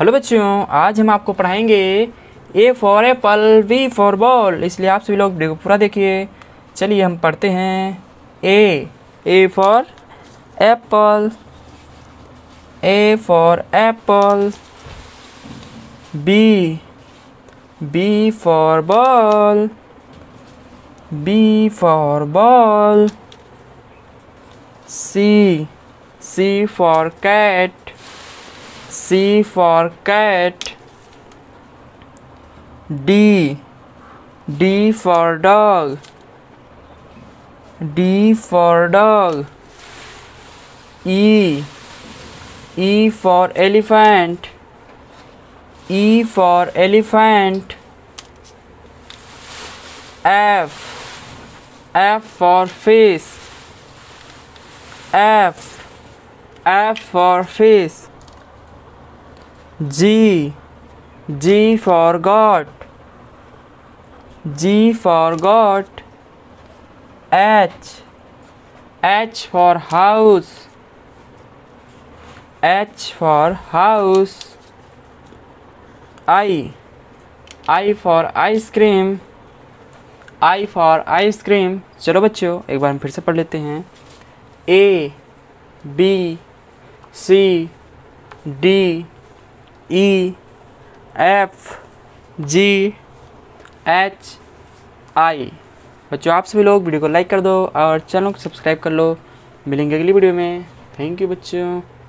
Hello बच्चों, आज हम आपको पढ़ाएंगे A for apple, B for ball. इसलिए आप सभी लोग वीडियो पूरा देखिए। चलिए हम पढ़ते हैं। A for apple, B for ball, C for cat, D for dog, E for elephant, F for fish, G for God, H for house, I for ice cream, चलो बच्चों एक बार हम फिर से पढ़ लेते हैं। A B C D E F G H I। बच्चों आप सभी लोग वीडियो को लाइक कर दो और चैनल को सब्सक्राइब कर लो। मिलेंगे अगली वीडियो में। थैंक यू बच्चों।